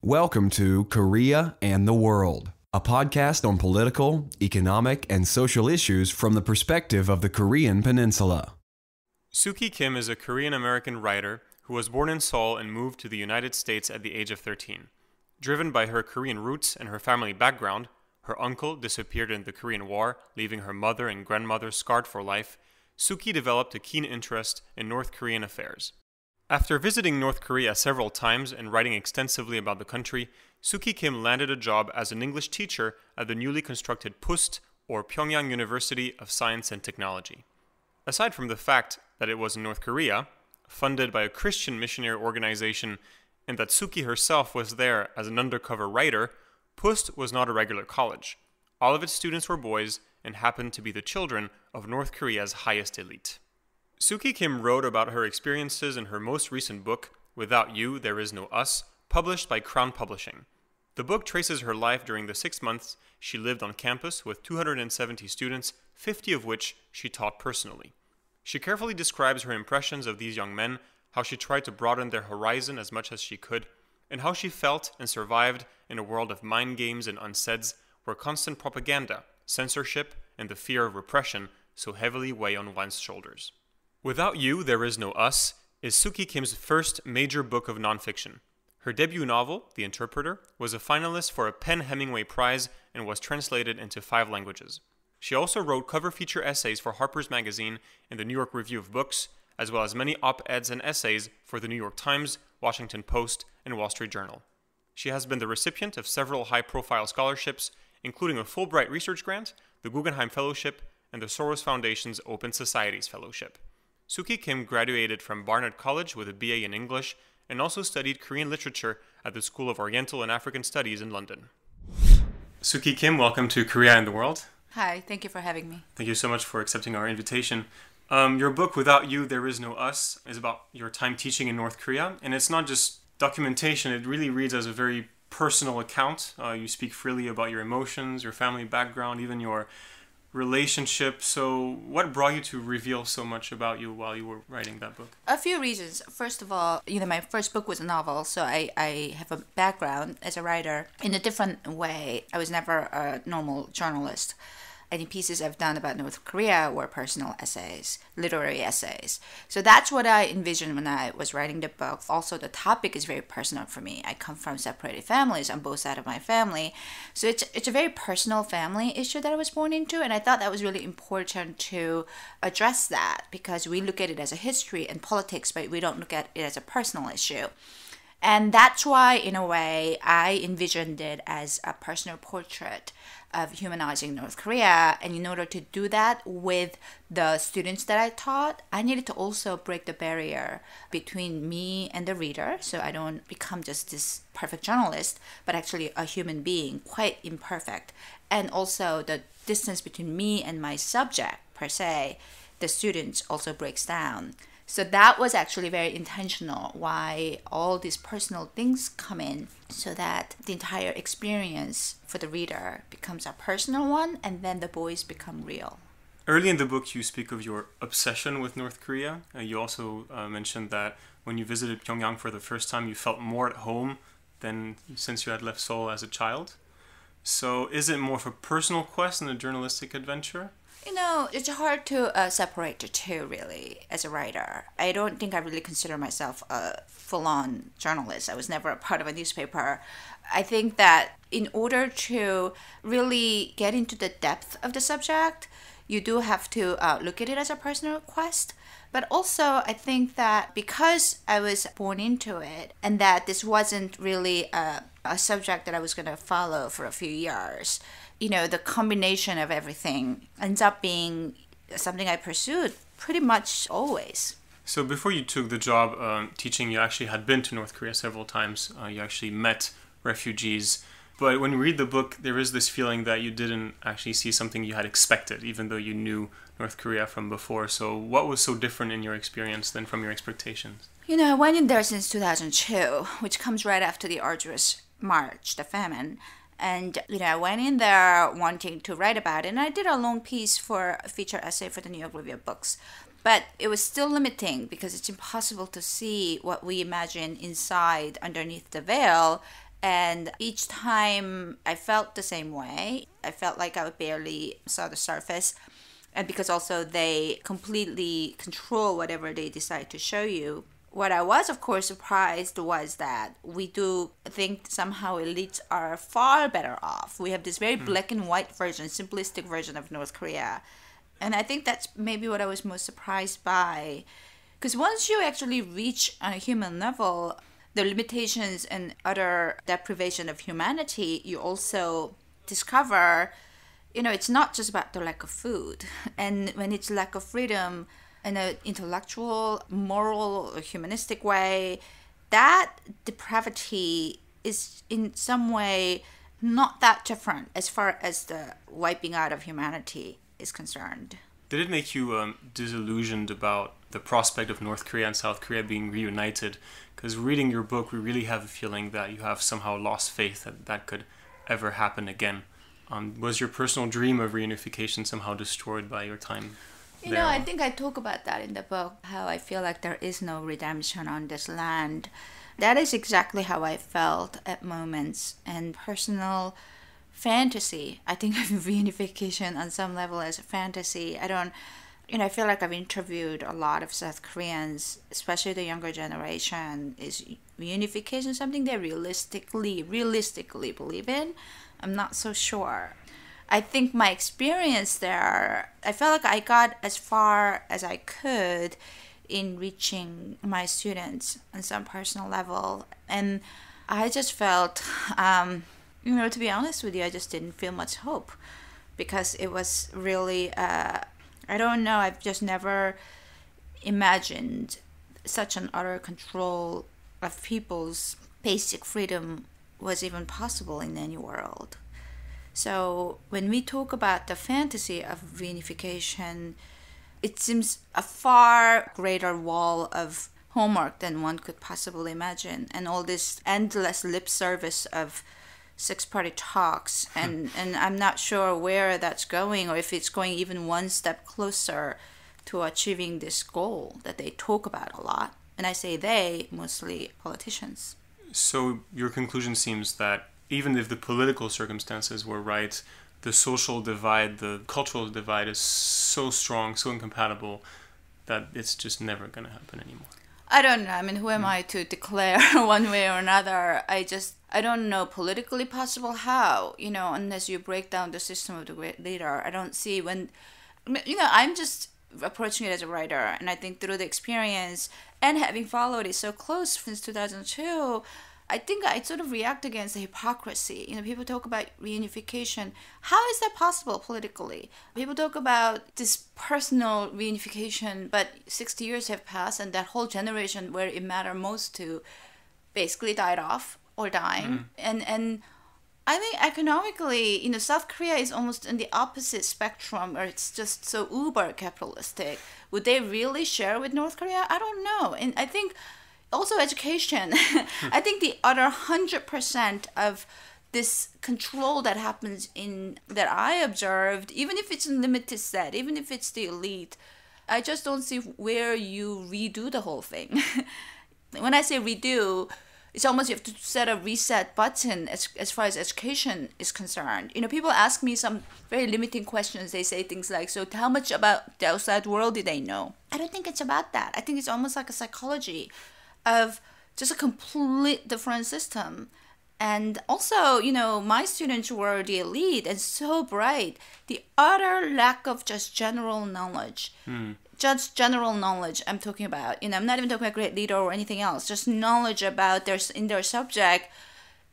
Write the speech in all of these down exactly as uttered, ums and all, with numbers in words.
Welcome to Korea and the World, a podcast on political, economic, and social issues from the perspective of the Korean peninsula. Suki Kim is a Korean-American writer who was born in Seoul and moved to the United States at the age of thirteen. Driven by her Korean roots and her family background, her uncle disappeared in the Korean War, leaving her mother and grandmother scarred for life, Suki developed a keen interest in North Korean affairs. After visiting North Korea several times and writing extensively about the country, Suki Kim landed a job as an English teacher at the newly constructed PUST, or Pyongyang University of Science and Technology. Aside from the fact that it was in North Korea, funded by a Christian missionary organization, and that Suki herself was there as an undercover writer, PUST was not a regular college. All of its students were boys and happened to be the children of North Korea's highest elite. Suki Kim wrote about her experiences in her most recent book, Without You, There Is No Us, published by Crown Publishing. The book traces her life during the six months she lived on campus with two hundred seventy students, fifty of which she taught personally. She carefully describes her impressions of these young men, how she tried to broaden their horizon as much as she could, and how she felt and survived in a world of mind games and unsaids where constant propaganda, censorship, and the fear of repression so heavily weigh on one's shoulders. Without You, There Is No Us is Suki Kim's first major book of nonfiction. Her debut novel, The Interpreter, was a finalist for a PEN/Hemingway Prize and was translated into five languages. She also wrote cover feature essays for Harper's Magazine and the New York Review of Books, as well as many op-eds and essays for the New York Times, Washington Post, and Wall Street Journal. She has been the recipient of several high-profile scholarships, including a Fulbright research grant, the Guggenheim Fellowship, and the Soros Foundation's Open Societies Fellowship. Suki Kim graduated from Barnard College with a B A in English and also studied Korean literature at the School of Oriental and African Studies in London. Suki Kim, welcome to Korea and the World. Hi, thank you for having me. Thank you so much for accepting our invitation. Um, your book, Without You, There Is No Us, is about your time teaching in North Korea. And it's not just documentation, it really reads as a very personal account. Uh, you speak freely about your emotions, your family background, even your relationship. So what brought you to reveal so much about you while you were writing that book? A few reasons. First of all, you know, my first book was a novel, so I, I have a background as a writer in a different way. I was never a normal journalist. Any pieces I've done about North Korea were personal essays, literary essays. So that's what I envisioned when I was writing the book. Also, the topic is very personal for me. I come from separated families on both sides of my family. So it's, it's a very personal family issue that I was born into. And I thought that was really important to address that because we look at it as a history and politics, but we don't look at it as a personal issue. And that's why, in a way, I envisioned it as a personal portrait of humanizing North Korea. And in order to do that with the students that I taught, I needed to also break the barrier between me and the reader. So I don't become just this perfect journalist, but actually a human being, quite imperfect. And also the distance between me and my subject, per se, the students also breaks down. So that was actually very intentional, why all these personal things come in so that the entire experience for the reader becomes a personal one and then the boys become real. Early in the book, you speak of your obsession with North Korea. Uh, you also uh, mentioned that when you visited Pyongyang for the first time, you felt more at home than since you had left Seoul as a child. So is it more of a personal quest than a journalistic adventure? You know, it's hard to uh, separate the two, really, as a writer. I don't think I really consider myself a full-on journalist. I was never a part of a newspaper. I think that in order to really get into the depth of the subject, you do have to uh, look at it as a personal quest. But also, I think that because I was born into it and that this wasn't really a, a subject that I was going to follow for a few years, you know, the combination of everything ends up being something I pursued pretty much always. So before you took the job um, teaching, you actually had been to North Korea several times. Uh, you actually met refugees. But when you read the book, there is this feeling that you didn't actually see something you had expected, even though you knew North Korea from before. So what was so different in your experience than from your expectations? You know, I went in there since two thousand two, which comes right after the arduous March, the famine. And, you know, I went in there wanting to write about it. And I did a long piece for a feature essay for the New York Review of Books. But it was still limiting because it's impossible to see what we imagine inside underneath the veil And each time I felt the same way. I felt like I barely saw the surface. And because also they completely control whatever they decide to show you. What I was, of course, surprised was that we do think somehow elites are far better off. We have this very mm. black and white version, simplistic version of North Korea. And I think that's maybe what I was most surprised by. Because once you actually reach a human level, the limitations and utter deprivation of humanity, you also discover, you know, it's not just about the lack of food. And when it's lack of freedom in an intellectual, moral, or humanistic way, that depravity is in some way not that different as far as the wiping out of humanity is concerned. Did it make you um, disillusioned about the prospect of North Korea and South Korea being reunited? Because reading your book, we really have a feeling that you have somehow lost faith that that could ever happen again. Um, was your personal dream of reunification somehow destroyed by your time there? You know, I think I talk about that in the book, how I feel like there is no redemption on this land. That is exactly how I felt at moments, and personal fantasy. I think of reunification on some level as a fantasy. I don't, you know, I feel like I've interviewed a lot of South Koreans, especially the younger generation. Is reunification something they realistically, realistically believe in? I'm not so sure. I think my experience there, I felt like I got as far as I could in reaching my students on some personal level. And I just felt, um, you know, to be honest with you, I just didn't feel much hope, because it was really, uh, I don't know, I've just never imagined such an utter control of people's basic freedom was even possible in any world. So when we talk about the fantasy of reunification, it seems a far greater wall of homework than one could possibly imagine. And all this endless lip service of six-party talks, and, and I'm not sure where that's going, or if it's going even one step closer to achieving this goal that they talk about a lot. And I say they, mostly politicians. So your conclusion seems that even if the political circumstances were right, the social divide, the cultural divide is so strong, so incompatible, that it's just never going to happen anymore. I don't know. I mean, who am I to declare one way or another? I just, I don't know politically possible how, you know, unless you break down the system of the great leader. I don't see when, you know, I'm just approaching it as a writer. And I think through the experience and having followed it so close since two thousand two, I think I sort of react against the hypocrisy. You know, people talk about reunification. How is that possible politically? People talk about this personal reunification, but sixty years have passed and that whole generation where it mattered most to basically died off or dying. Mm. And and I think economically, you know, South Korea is almost in the opposite spectrum, where it's just so uber capitalistic. Would they really share with North Korea? I don't know. And I think also education. I think the other one hundred percent of this control that happens in, that I observed, even if it's a limited set, even if it's the elite, I just don't see where you redo the whole thing. When I say redo, it's almost you have to set a reset button as, as far as education is concerned. You know, people ask me some very limiting questions. They say things like, so how much about the outside world do they know? I don't think it's about that. I think it's almost like a psychology of just a complete different system. And also, you know, my students were the elite and so bright. The utter lack of just general knowledge. Mm. Just general knowledge I'm talking about. You know, I'm not even talking about great leader or anything else. Just knowledge about their, in their subject.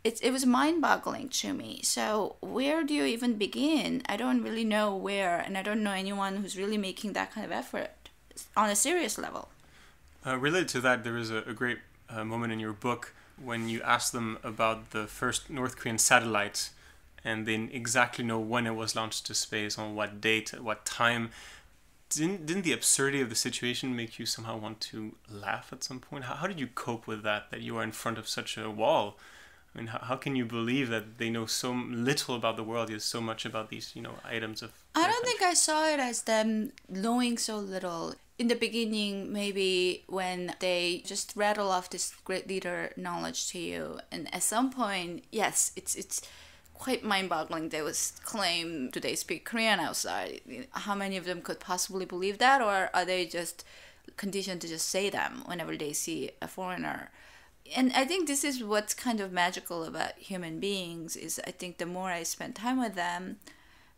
It, it was mind-boggling to me. So where do you even begin? I don't really know where, and I don't know anyone who's really making that kind of effort on a serious level. Uh, related to that, there is a, a great uh, moment in your book when you ask them about the first North Korean satellite, and they exactly know when it was launched to space, on what date, at what time. Didn't, didn't the absurdity of the situation make you somehow want to laugh at some point? How, how did you cope with that, that you are in front of such a wall? I mean, how, how can you believe that they know so little about the world, yet so much about these, you know, items of... I don't think I saw it as them knowing so little. in the beginning, maybe when they just rattle off this great leader knowledge to you, and at some point, yes, it's it's quite mind-boggling. They was claim, do they speak Korean outside? How many of them could possibly believe that, or are they just conditioned to just say them whenever they see a foreigner? And I think this is what's kind of magical about human beings, is I think the more I spend time with them,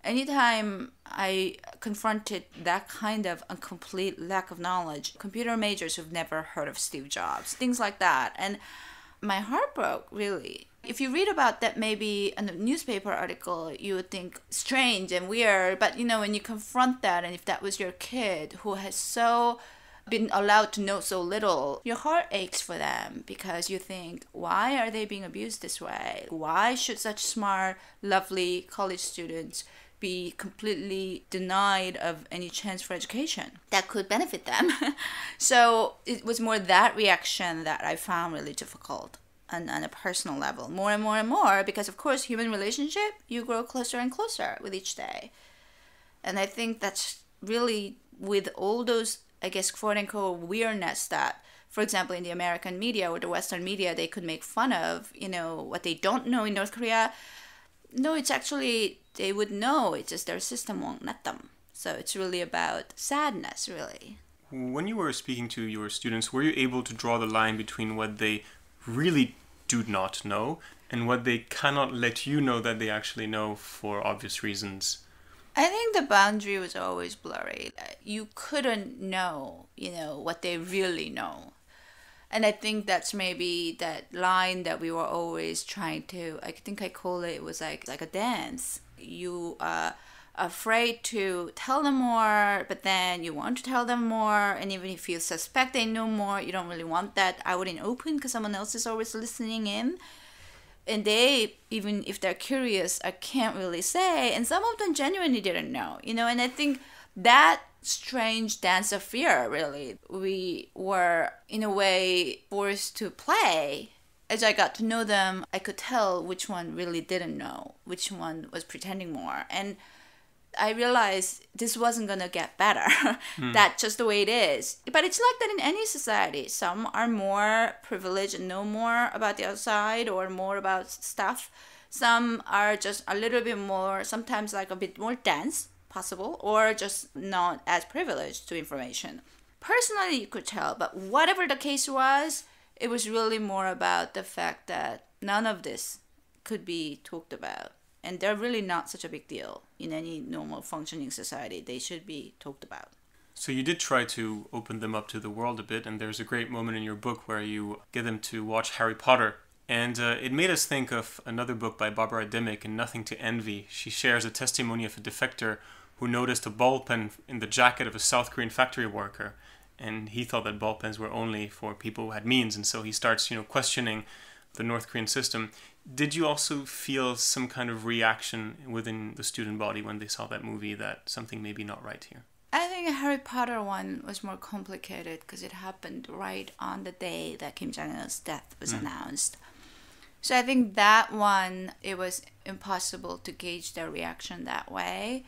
anytime I confronted that kind of a complete lack of knowledge, computer majors who've never heard of Steve Jobs, things like that. And my heart broke, really. If you read about that maybe in a newspaper article, you would think strange and weird. But, you know, when you confront that, and if that was your kid who has so been allowed to know so little, your heart aches for them, because you think, why are they being abused this way? Why should such smart, lovely college students be completely denied of any chance for education that could benefit them? So it was more that reaction that I found really difficult on, on a personal level, more and more and more, because of course, human relationship, you grow closer and closer with each day. And I think that's really, with all those, I guess, quote unquote weirdness that, for example, in the American media or the Western media, they could make fun of, you know, what they don't know in North Korea. No, it's actually, they would know, it's just their system won't let them. So it's really about sadness, really. When you were speaking to your students, were you able to draw the line between what they really do not know and what they cannot let you know that they actually know for obvious reasons? I think the boundary was always blurry. You couldn't know, you know, what they really know. And I think that's maybe that line that we were always trying to, I think I call it, it was like like a dance. You are afraid to tell them more, but then you want to tell them more. And even if you suspect they know more, you don't really want that out in open, because someone else is always listening in. And they, even if they're curious, I can't really say. And some of them genuinely didn't know, you know. And I think that strange dance of fear, really, we were in a way forced to play. As I got to know them, I could tell which one really didn't know, which one was pretending more. And I realized this wasn't going to get better. Mm. That's just the way it is. But it's like that in any society. Some are more privileged and know more about the outside or more about stuff. Some are just a little bit more, sometimes like a bit more dense possible, or just not as privileged to information. Personally, you could tell. But whatever the case was, it was really more about the fact that none of this could be talked about. And they're really not such a big deal in any normal functioning society. They should be talked about. So you did try to open them up to the world a bit. And there's a great moment in your book where you get them to watch Harry Potter. And uh, it made us think of another book by Barbara Demick, in Nothing to Envy. She shares a testimony of a defector who noticed a ball pen in the jacket of a South Korean factory worker. And he thought that ball pens were only for people who had means. And so he starts, you know, questioning the North Korean system. Did you also feel some kind of reaction within the student body when they saw that movie, that something may be not right here? I think the Harry Potter one was more complicated because it happened right on the day that Kim Jong-il's death was mm. announced. So I think that one, it was impossible to gauge their reaction that way.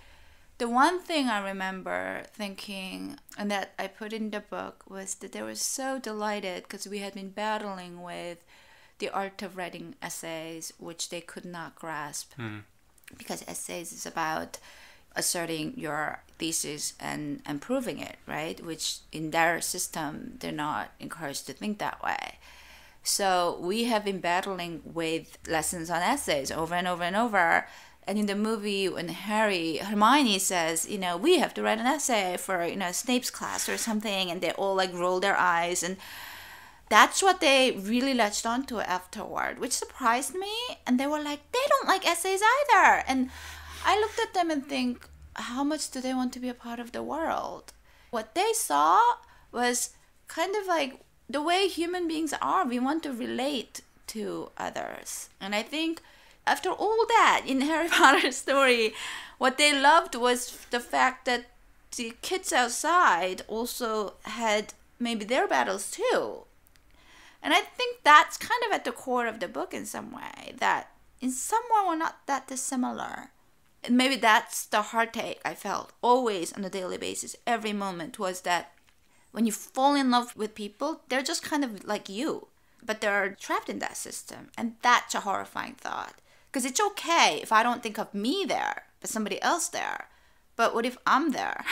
The one thing I remember thinking, and that I put in the book, was that they were so delighted because we had been battling with the art of writing essays, which they could not grasp. Mm. Because essays is about asserting your thesis and, and proving it, right? Which in their system, they're not encouraged to think that way. So we have been battling with lessons on essays over and over and over. And in the movie, when Harry, Hermione says, you know, we have to write an essay for, you know, Snape's class or something. And they all like roll their eyes, and that's what they really latched onto afterward, which surprised me. And they were like, they don't like essays either. And I looked at them and think, how much do they want to be a part of the world? What they saw was kind of like the way human beings are. We want to relate to others. And I think after all that, in Harry Potter's story, what they loved was the fact that the kids outside also had maybe their battles too. And I think that's kind of at the core of the book in some way, that in some way we're not that dissimilar. And maybe that's the heartache I felt always on a daily basis, every moment, was that When you fall in love with people, they're just kind of like you, but they're trapped in that system. And that's a horrifying thought, because it's okay if I don't think of me there, but somebody else there. But what if I'm there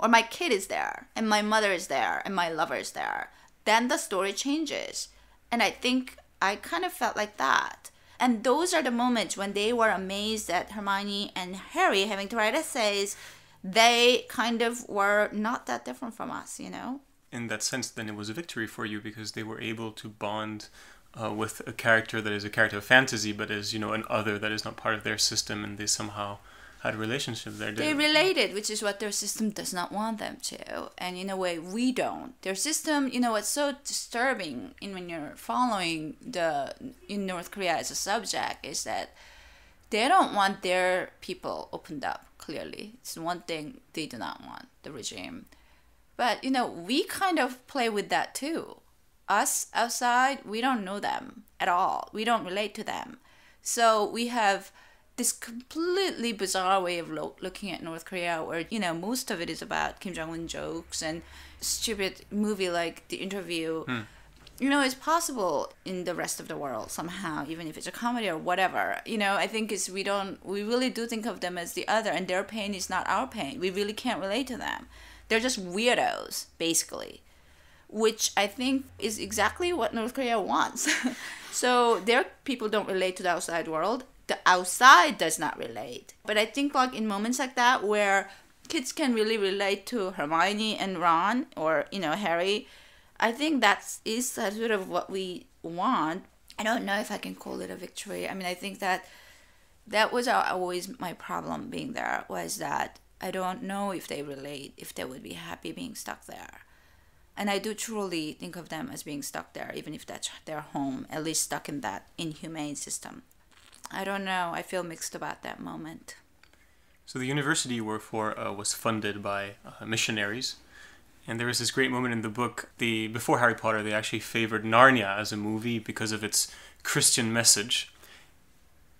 or my kid is there and my mother is there and my lover is there? Then the story changes. And I think I kind of felt like that. And those are the moments when they were amazed at Hermione and Harry having to write essays. They kind of were not that different from us, you know? In that sense, then it was a victory for you because they were able to bond uh, with a character that is a character of fantasy, but is, you know, an other that is not part of their system, and they somehow had a relationship there. They related, which is what their system does not want them to. And in a way, we don't. Their system, you know, what's so disturbing in when you're following the in North Korea as a subject is that they don't want their people opened up, clearly. It's one thing they do not want, the regime. But, you know, we kind of play with that too. Us outside, we don't know them at all. We don't relate to them. So we have this completely bizarre way of lo looking at North Korea, where, you know, most of it is about Kim Jong-un jokes and stupid movie like The Interview. Hmm. You know, it's possible in the rest of the world somehow, even if it's a comedy or whatever. You know, I think it's we don't, we really do think of them as the other, and their pain is not our pain. We really can't relate to them. They're just weirdos, basically, which I think is exactly what North Korea wants. So their people don't relate to the outside world. The outside does not relate. But I think like in moments like that where kids can really relate to Hermione and Ron or, you know, Harry, I think that is sort of what we want. I don't know if I can call it a victory. I mean, I think that that was always my problem being there, was that I don't know if they relate, if they would be happy being stuck there. And I do truly think of them as being stuck there, even if that's their home, at least stuck in that inhumane system. I don't know. I feel mixed about that moment. So the university you work for uh, was funded by uh, missionaries. And there was this great moment in the book, the before Harry Potter, they actually favored Narnia as a movie because of its Christian message.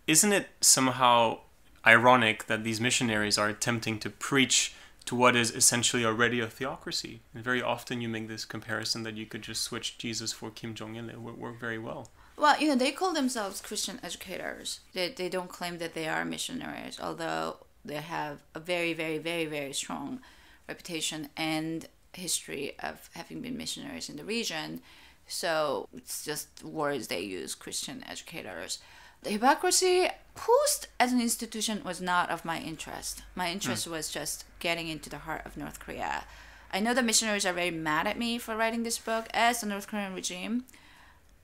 Isn't it somehow ironic that these missionaries are attempting to preach to what is essentially already a theocracy? And very often you make this comparison that you could just switch Jesus for Kim Jong-il. It would work very well. Well, you know, they call themselves Christian educators. They, they don't claim that they are missionaries, although they have a very, very, very, very strong reputation and history of having been missionaries in the region. So it's just words they use, Christian educators. The hypocrisy, Post as an institution was not of my interest. My interest mm. was just getting into the heart of North Korea. I know the missionaries are very mad at me for writing this book as the North Korean regime.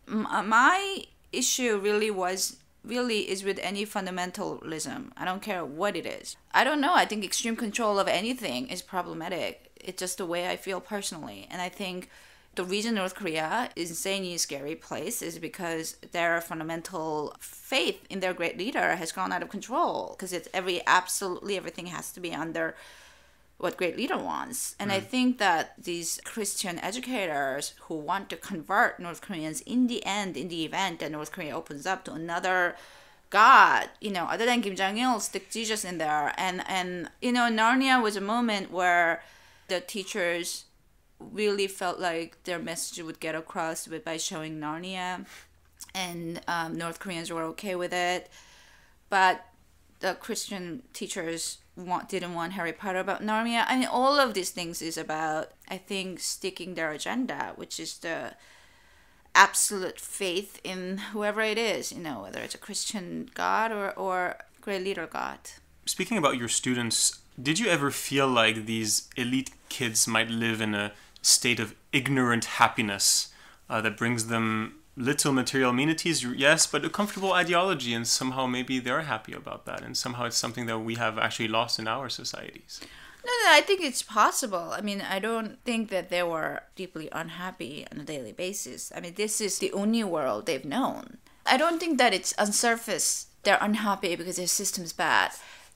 My issue really was really is with any fundamentalism. I don't care what it is. I don't know. I think extreme control of anything is problematic. It's just the way I feel personally. And I think the reason North Korea is insanely scary place is because their fundamental faith in their great leader has gone out of control, because it's every absolutely everything has to be under what great leader wants. And mm. I think that these Christian educators who want to convert North Koreans in the end, in the event that North Korea opens up to another God, you know, other than Kim Jong-il, stick Jesus in there. And, and you know, Narnia was a moment where the teachers really felt like their message would get across with, by showing Narnia, and um, North Koreans were okay with it. But the Christian teachers want, didn't want Harry Potter about Narnia. I mean, all of these things is about, I think, sticking their agenda, which is the absolute faith in whoever it is, you know, whether it's a Christian God or, or great leader God. Speaking about your students, did you ever feel like these elite kids might live in a state of ignorant happiness uh, that brings them little material amenities, yes, but a comfortable ideology, and somehow maybe they're happy about that, and somehow it's something that we have actually lost in our societies? No, no, I think it's possible. I mean, I don't think that they were deeply unhappy on a daily basis. I mean, this is the only world they've known. I don't think that it's on surface they're unhappy because their system's bad.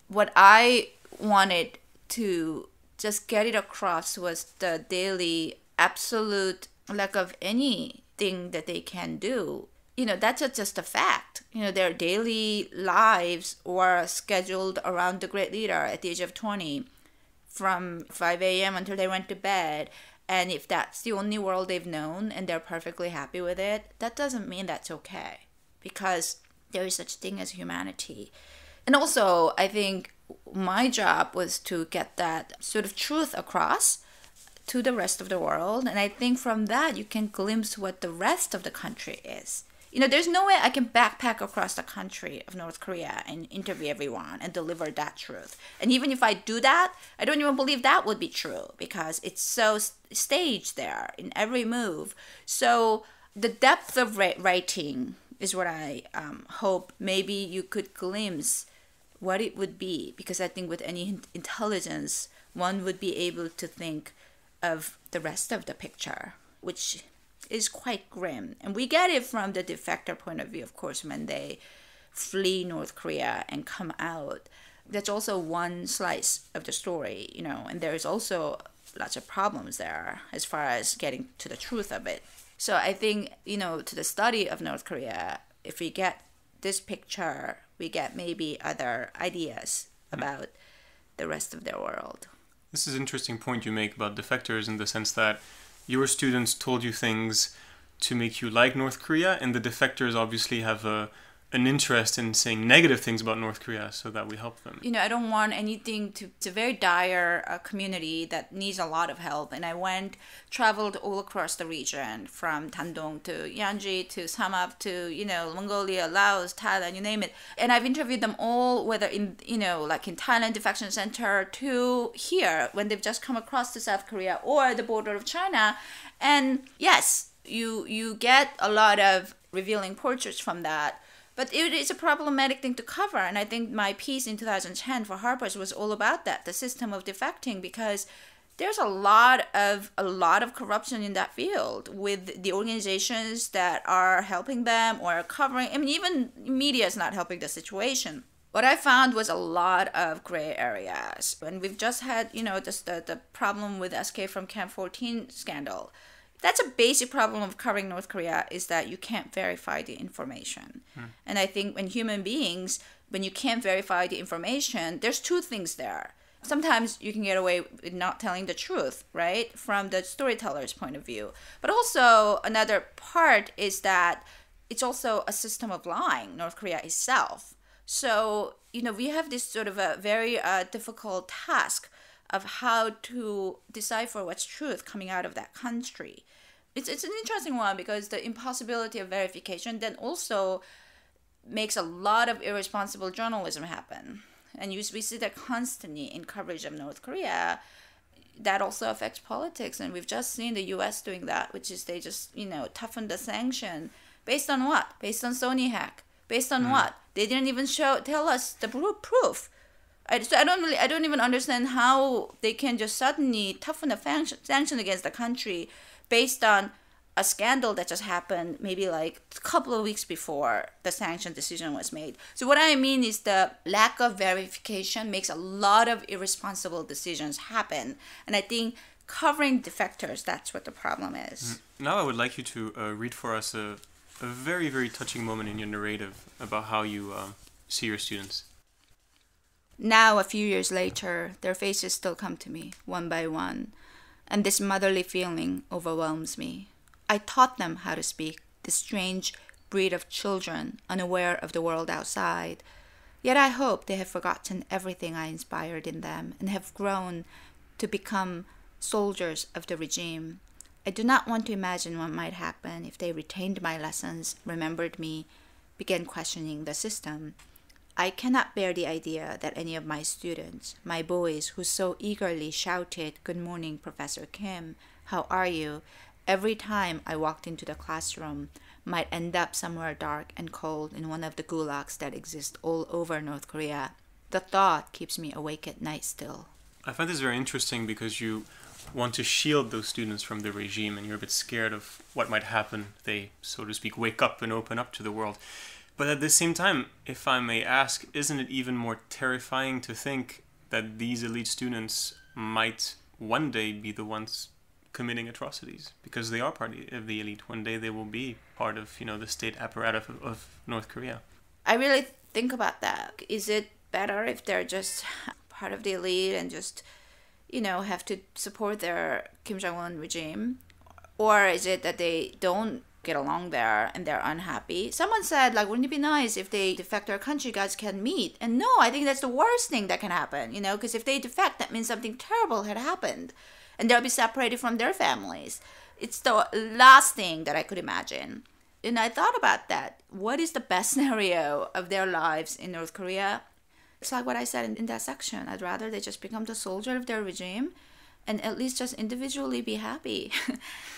What I wanted to just get it across was the daily absolute lack of any thing that they can do. You know, that's just a fact. You know, their daily lives were scheduled around the great leader at the age of twenty, from five A M until they went to bed. And if that's the only world they've known and they're perfectly happy with it, that doesn't mean that's okay, because there is such thing as humanity. And also, I think my job was to get that sort of truth across to the rest of the world. And I think from that, you can glimpse what the rest of the country is. You know, there's no way I can backpack across the country of North Korea and interview everyone and deliver that truth. And even if I do that, I don't even believe that would be true, because it's so staged there in every move. So the depth of writing is what I um, hope maybe you could glimpse what it would be, because I think with any intelligence, one would be able to think of the rest of the picture, which is quite grim. And we get it from the defector point of view, of course, when they flee North Korea and come out. That's also one slice of the story, you know, and there is also lots of problems there as far as getting to the truth of it. So I think, you know, to the study of North Korea, if we get this picture, we get maybe other ideas about the rest of their world. This is an interesting point you make about defectors, in the sense that your students told you things to make you like North Korea, and the defectors obviously have a, an interest in saying negative things about North Korea so that we help them. You know, I don't want anything to... It's a very dire uh, community that needs a lot of help. And I went, traveled all across the region, from Dandong to Yanji to Samap to, you know, Mongolia, Laos, Thailand, you name it. And I've interviewed them all, whether in, you know, like in Thailand Defection Center to here when they've just come across to South Korea or the border of China. And yes, you, you get a lot of revealing portraits from that. But it is a problematic thing to cover, and I think my piece in two thousand ten for Harper's was all about that, the system of defecting, because there's a lot of a lot of corruption in that field with the organizations that are helping them or covering. I mean, even media is not helping the situation. What I found was a lot of gray areas, and we've just had, you know, just the, the problem with Escape from Camp fourteen scandal. That's a basic problem of covering North Korea, is that you can't verify the information. Hmm. And I think when human beings, when you can't verify the information, there's two things there. Sometimes you can get away with not telling the truth, right? From the storyteller's point of view. But also another part is that it's also a system of lying, North Korea itself. So, you know, we have this sort of a very uh, difficult task of how to decipher what's truth coming out of that country. It's, it's an interesting one, because the impossibility of verification then also makes a lot of irresponsible journalism happen. And you, we see that constantly in coverage of North Korea. That also affects politics. And we've just seen the U S doing that, which is they just, you know, toughen the sanction. Based on what? Based on Sony hack. Based on mm. what? They didn't even show tell us the proof. I, so I don't really, I don't even understand how they can just suddenly toughen a sanction, sanction against the country based on a scandal that just happened maybe like a couple of weeks before the sanction decision was made. So what I mean is the lack of verification makes a lot of irresponsible decisions happen. And I think covering defectors, that's what the problem is. Now I would like you to uh, read for us a, a very, very touching moment in your narrative about how you uh, see your students. Now, a few years later, their faces still come to me, one by one, and this motherly feeling overwhelms me. I taught them how to speak, this strange breed of children, unaware of the world outside. Yet I hope they have forgotten everything I inspired in them and have grown to become soldiers of the regime. I do not want to imagine what might happen if they retained my lessons, remembered me, began questioning the system. I cannot bear the idea that any of my students, my boys who so eagerly shouted, "Good morning, Professor Kim, how are you?" every time I walked into the classroom, might end up somewhere dark and cold in one of the gulags that exist all over North Korea. The thought keeps me awake at night still. I find this very interesting, because you want to shield those students from the regime, and you're a bit scared of what might happen if they, so to speak, wake up and open up to the world. But at the same time, if I may ask, isn't it even more terrifying to think that these elite students might one day be the ones committing atrocities? Because they are part of the elite. One day they will be part of, you know, the state apparatus of, of North Korea. I really think about that. Is it better if they're just part of the elite and just, you know, have to support their Kim Jong-un regime? Or is it that they don't get along there and they're unhappy? Someone said, like, wouldn't it be nice if they defect our country, guys can meet? And no, I think that's the worst thing that can happen, you know, because if they defect, that means something terrible had happened and they'll be separated from their families. It's the last thing that I could imagine. And I thought about that. What is the best scenario of their lives in North Korea? It's like what I said in, in that section. I'd rather they just become the soldier of their regime and at least just individually be happy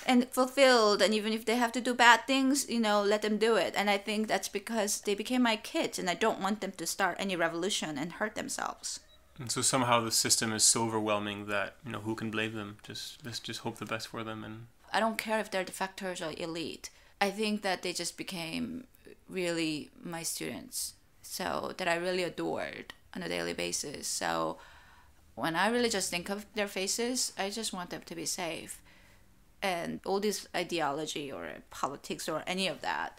and fulfilled. And even if they have to do bad things, you know, let them do it. And I think that's because they became my kids and I don't want them to start any revolution and hurt themselves. And so somehow the system is so overwhelming that, you know, who can blame them? Just, let's just hope the best for them. And I don't care if they're defectors or elite. I think that they just became really my students, so that I really adored on a daily basis. So when I really just think of their faces, I just want them to be safe. And all this ideology or politics or any of that,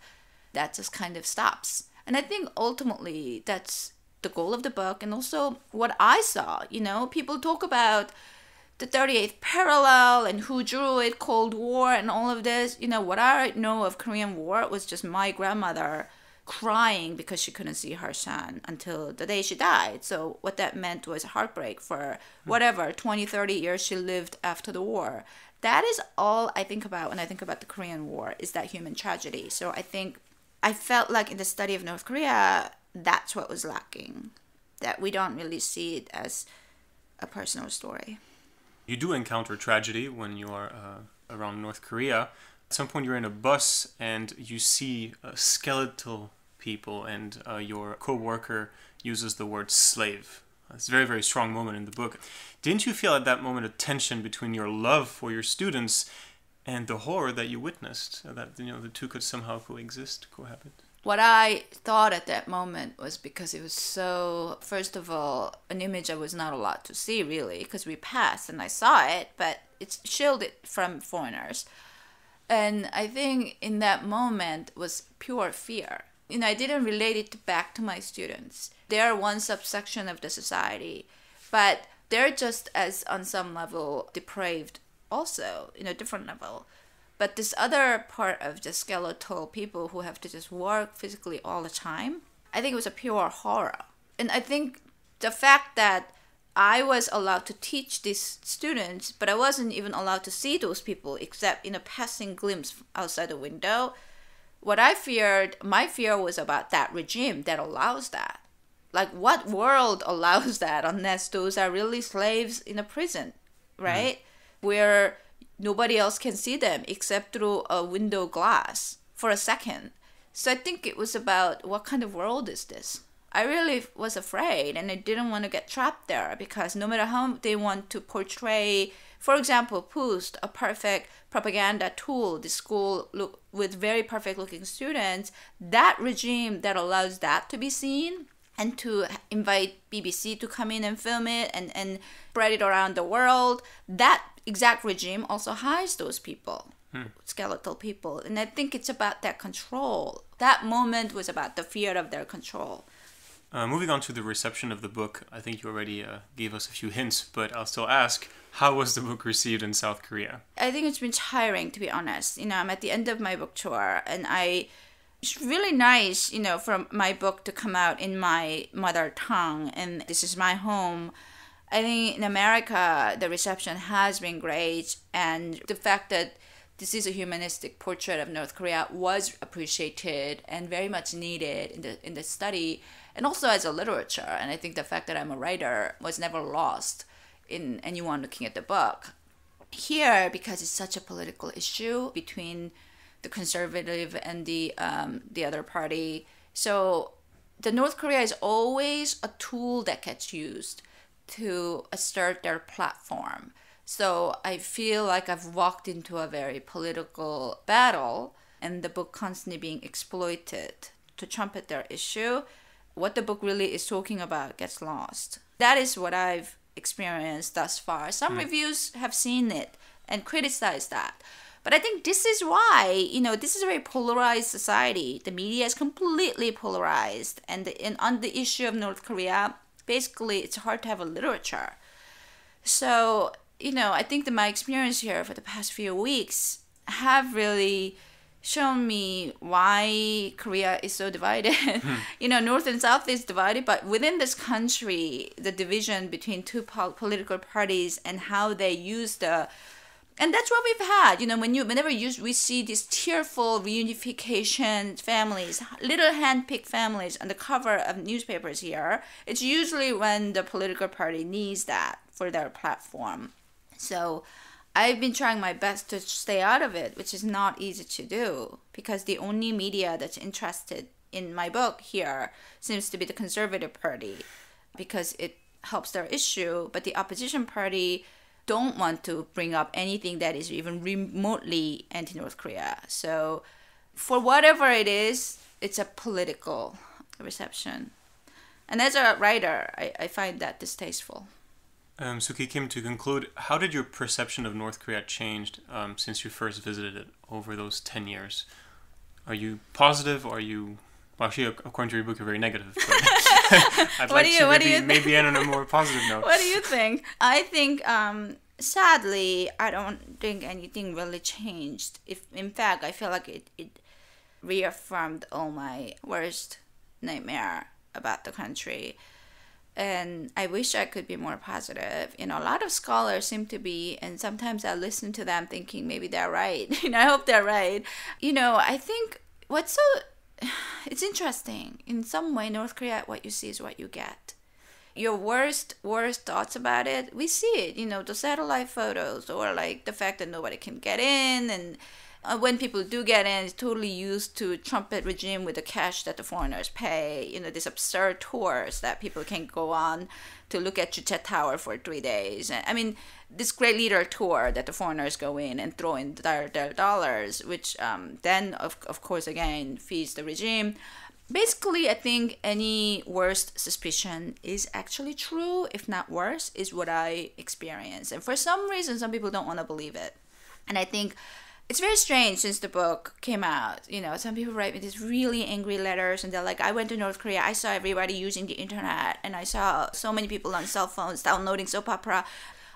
that just kind of stops. And I think ultimately that's the goal of the book. And also what I saw, you know, people talk about the thirty-eighth parallel and who drew it, Cold War and all of this. You know, what I know of Korean War was just my grandmother crying because she couldn't see her son until the day she died. So what that meant was heartbreak for whatever twenty, thirty years she lived after the war. That is all I think about when I think about the Korean War, is that human tragedy. So I think I felt like in the study of North Korea, that's what was lacking, that we don't really see it as a personal story. You do encounter tragedy when you are uh, around North Korea. At some point you're in a bus and you see uh, skeletal people, and uh, your co-worker uses the word slave. It's a very, very strong moment in the book. Didn't you feel at that moment a tension between your love for your students and the horror that you witnessed, that, you know, the two could somehow coexist, cohabit? What I thought at that moment was, because it was so, first of all, an image I was not allowed to see, really, because we passed and I saw it, but it's shielded from foreigners. And I think in that moment was pure fear. You know, I didn't relate it back to my students. They're one subsection of the society, but they're just as, on some level, depraved also, in a different level. But this other part of the skeletal people who have to just work physically all the time, I think it was a pure horror. And I think the fact that I was allowed to teach these students, but I wasn't even allowed to see those people except in a passing glimpse outside the window. What I feared, my fear was about that regime that allows that. Like, what world allows that unless those are really slaves in a prison, right? Mm-hmm. Where nobody else can see them except through a window glass for a second. So I think it was about, what kind of world is this? I really was afraid, and I didn't want to get trapped there, because no matter how they want to portray, for example, Post, a perfect propaganda tool, the school look, with very perfect looking students, that regime that allows that to be seen and to invite B B C to come in and film it and, and spread it around the world, that exact regime also hides those people, hmm. skeletal people. And I think it's about that control. That moment was about the fear of their control. Uh, moving on to the reception of the book, I think you already uh, gave us a few hints, but I'll still ask, how was the book received in South Korea? I think it's been tiring, to be honest. You know, I'm at the end of my book tour, and I it's really nice, you know, for my book to come out in my mother tongue, and this is my home. I think in America, the reception has been great, and the fact that this is a humanistic portrait of North Korea was appreciated and very much needed in the in the study, and also as a literature. And I think the fact that I'm a writer was never lost in anyone looking at the book. Here, because it's such a political issue between the conservative and the um, the other party, so the North Korea is always a tool that gets used to assert their platform. So I feel like I've walked into a very political battle, and the book constantly being exploited to trumpet their issue. What the book really is talking about gets lost. That is what I've experienced thus far. Some mm. reviews have seen it and criticized that. But I think this is why, you know, this is a very polarized society. The media is completely polarized. And, the, and on the issue of North Korea, basically, it's hard to have a literature. So, you know, I think that my experience here for the past few weeks have really shown me why Korea is so divided. Mm. You know, North and South is divided, but within this country, the division between two po political parties and how they use the... And that's what we've had. You know, when you, whenever you, we see these tearful reunification families, little hand-picked families on the cover of newspapers here, it's usually when the political party needs that for their platform. So I've been trying my best to stay out of it, which is not easy to do, because the only media that's interested in my book here seems to be the Conservative Party, because it helps their issue, but the opposition party don't want to bring up anything that is even remotely anti-North Korea. So for whatever it is, it's a political reception. And as a writer, I, I find that distasteful. Um, Suki Kim, to conclude, how did your perception of North Korea change um, since you first visited it over those ten years? Are you positive? Or are you... Well, actually, according to your book, you're very negative. But I'd like you, to maybe, maybe end on a more positive note. What do you think? I think, um, sadly, I don't think anything really changed. If, in fact, I feel like it, it reaffirmed all my worst nightmare about the country. And I wish I could be more positive. You know, a lot of scholars seem to be, and sometimes I listen to them thinking maybe they're right. You know, I hope they're right. You know, I think what's so... It's interesting. In some way, North Korea, what you see is what you get. Your worst, worst thoughts about it, we see it. You know, the satellite photos, or like the fact that nobody can get in. And uh, when people do get in, it's totally used to trumpet regime with the cash that the foreigners pay. You know, these absurd tours that people can go on to look at Juche Tower for three days. I mean, this great leader tour that the foreigners go in and throw in their, their dollars, which um, then, of, of course, again, feeds the regime. Basically, I think any worst suspicion is actually true, if not worse, is what I experience. And for some reason, some people don't want to believe it. And I think it's very strange since the book came out. You know, some people write me these really angry letters and they're like, I went to North Korea, I saw everybody using the internet, and I saw so many people on cell phones downloading soap opera.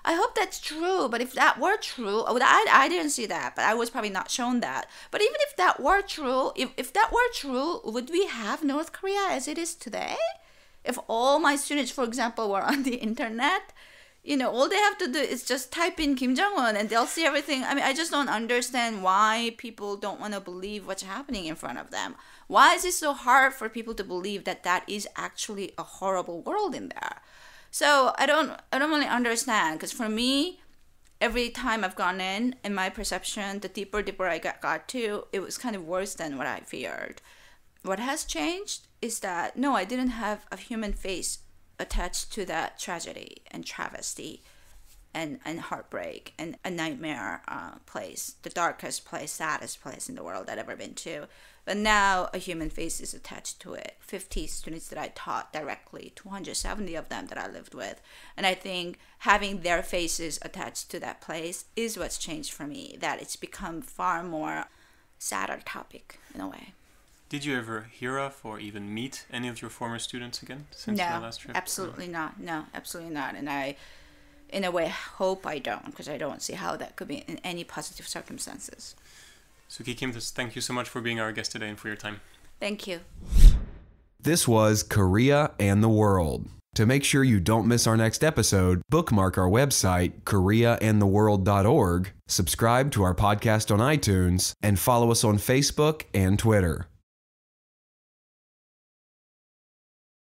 I hope that's true, but if that were true, I, I didn't see that, but I was probably not shown that. But even if that were true, if, if that were true, would we have North Korea as it is today? If all my students, for example, were on the internet, you know, all they have to do is just type in Kim Jong-un and they'll see everything. I mean, I just don't understand why people don't want to believe what's happening in front of them. Why is it so hard for people to believe that that is actually a horrible world in there? So I don't, I don't really understand, because for me, every time I've gone in, in my perception, the deeper, deeper I got, got to, it was kind of worse than what I feared. What has changed is that, no, I didn't have a human face attached to that tragedy and travesty and, and heartbreak and a nightmare uh, place, the darkest place, saddest place in the world I'd ever been to. But now a human face is attached to it. fifty students that I taught directly, two hundred seventy of them that I lived with. And I think having their faces attached to that place is what's changed for me, that it's become far more sadder topic in a way. Did you ever hear of or even meet any of your former students again since no, your last trip? Absolutely no, absolutely not. No, absolutely not. And I, in a way, hope I don't, because I don't see how that could be in any positive circumstances. Suki Kim, thank you so much for being our guest today and for your time. Thank you. This was Korea and the World. To make sure you don't miss our next episode, bookmark our website, korea and the world dot org, subscribe to our podcast on iTunes, and follow us on Facebook and Twitter.